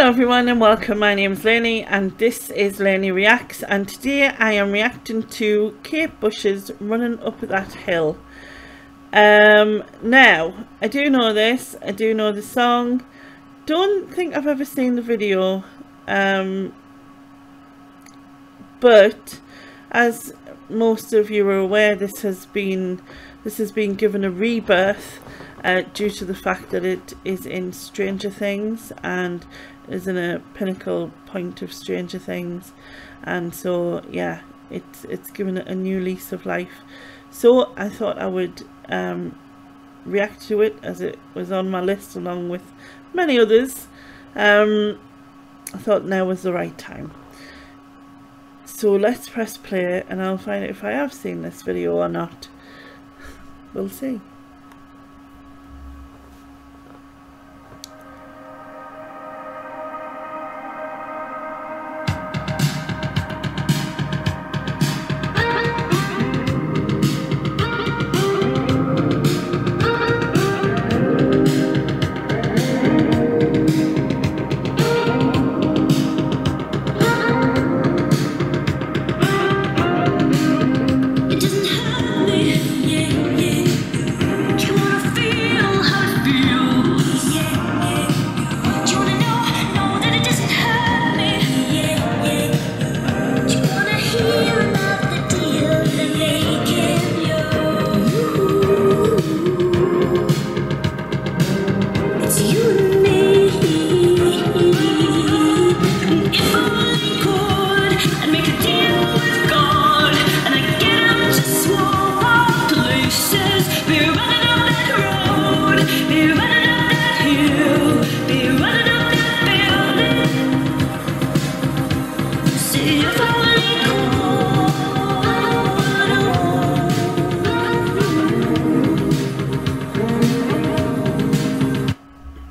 Hello everyone and welcome, my name is Lainie and this is Lainie Reacts, and today I am reacting to Kate Bush's Running Up That Hill. Now, I do know this, I do know the song, don't think I've ever seen the video, but as most of you are aware, this has been given a rebirth due to the fact that it is in Stranger Things and is in a pinnacle point of Stranger Things, and so yeah, it's given it a new lease of life. So I thought I would react to it, as it was on my list along with many others. I thought now was the right time. So let's press play and I'll find out if I have seen this video or not. We'll see.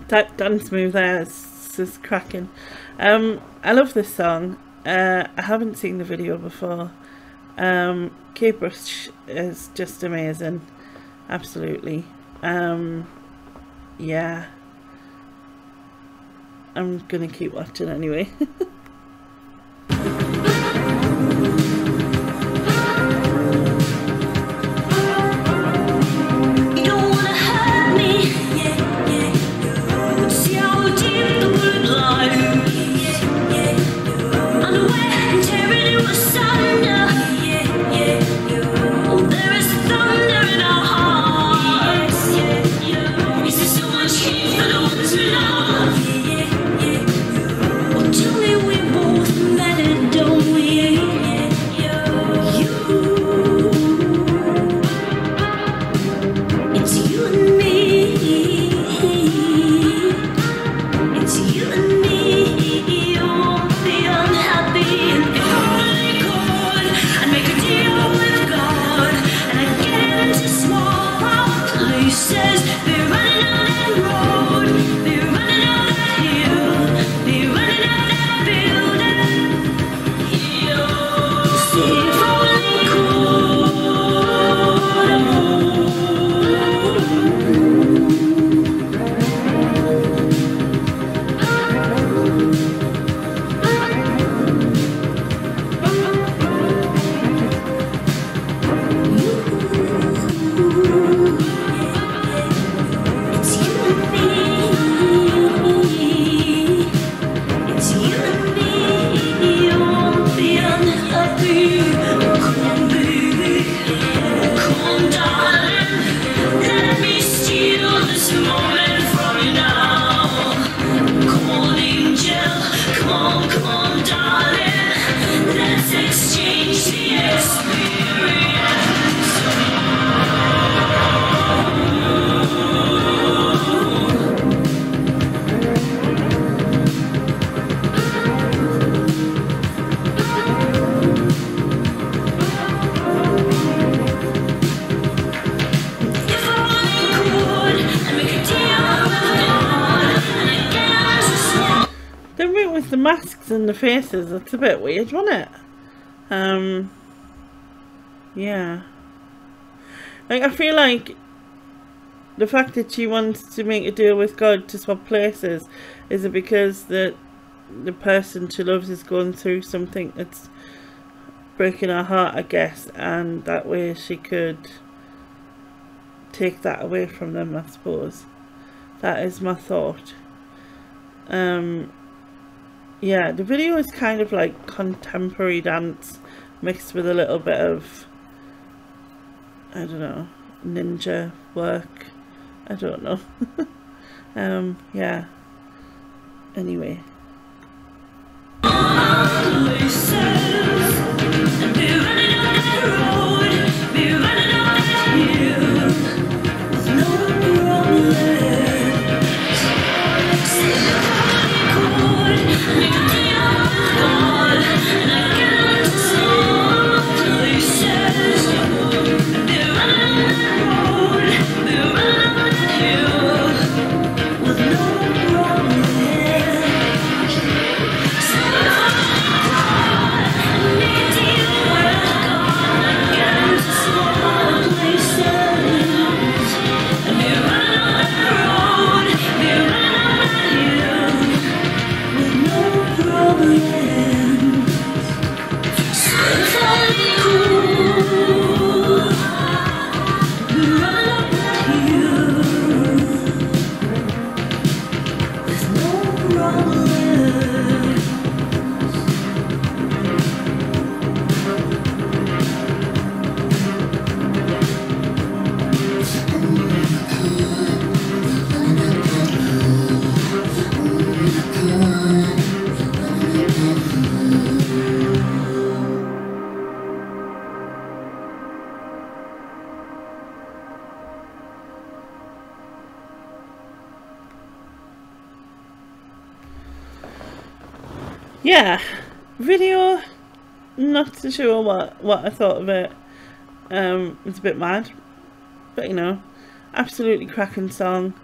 That dance move there is cracking. I love this song. I haven't seen the video before. Kate Bush is just amazing, absolutely. Yeah, I'm gonna keep watching anyway. The masks and the faces, it's a bit weird, wasn't it? Yeah, like I feel like the fact that she wants to make a deal with God to swap places, is it because the the person she loves is going through something that's breaking her heart, I guess, and that way she could take that away from them, I suppose. That is my thought. Yeah, the video is kind of like contemporary dance mixed with a little bit of, I don't know, ninja work, I don't know. Yeah, anyway. Yeah, video, not too sure what I thought of it. It's a bit mad, but you know, absolutely cracking song.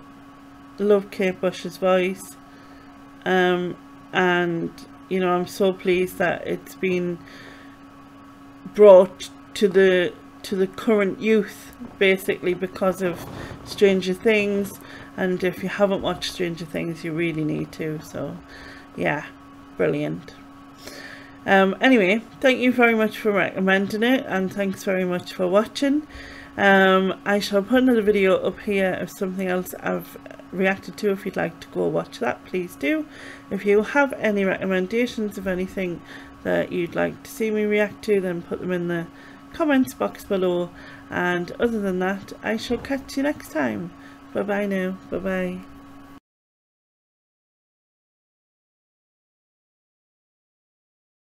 Love Kate Bush's voice. And you know, I'm so pleased that it's been brought to the current youth, basically, because of Stranger Things. And if you haven't watched Stranger Things, you really need to. So yeah, brilliant. Anyway, thank you very much for recommending it, and thanks very much for watching. I shall put another video up here of something else I've reacted to. If you'd like to go watch that, please do. If you have any recommendations of anything that you'd like to see me react to, then put them in the comments box below. And other than that, I shall catch you next time. Bye bye now. Bye bye.